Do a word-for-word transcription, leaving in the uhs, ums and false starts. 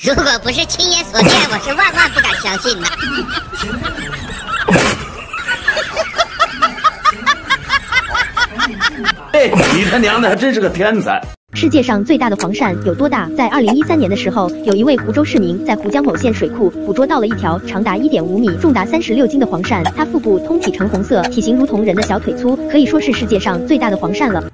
如果不是亲眼所见，我是万万不敢相信的。哎，你他娘的还真是个天才！世界上最大的黄鳝有多大？在二零一三年的时候，有一位湖州市民在湖江某县水库捕捉到了一条长达一点五米、重达三十六斤的黄鳝，它腹部通体呈红色，体型如同人的小腿粗，可以说是世界上最大的黄鳝了。